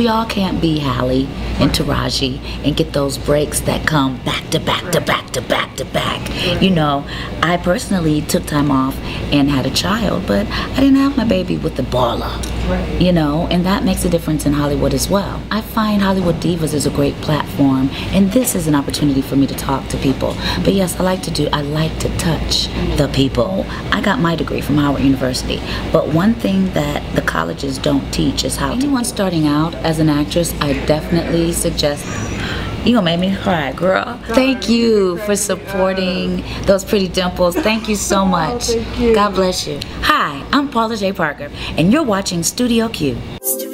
We all can't be Halle and Taraji and get those breaks that come back to back to back to back to back. You know, I personally took time off and had a child, but I didn't have my baby with the baller. You know, and that makes a difference in Hollywood as well. I find Hollywood Divas is a great platform, and this is an opportunity for me to talk to people. But yes, I like to touch the people. I got my degree from Howard University, but one thing that the colleges don't teach is how anyone starting out as an actress, I definitely suggest. You gonna make me cry, girl. Thank you for supporting those pretty dimples. Thank you so much. God bless you. Hi, I'm Paula Jai Parker, and you're watching Studio Q.